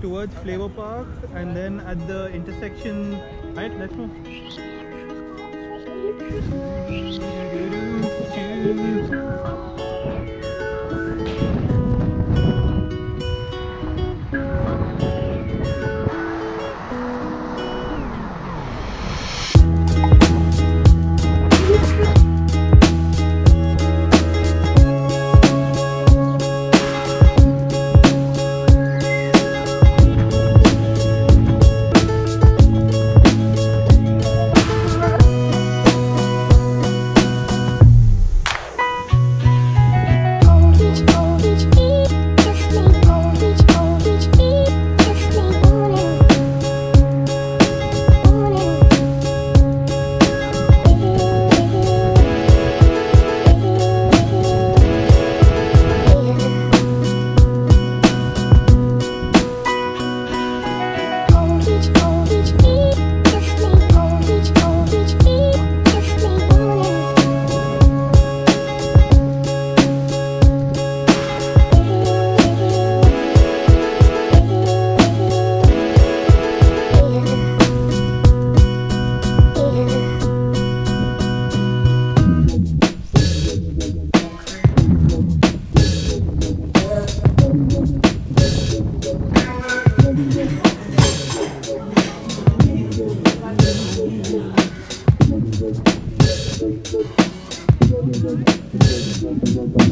towards Flavor Park, and then at the intersection. Right, let's move. Thank you.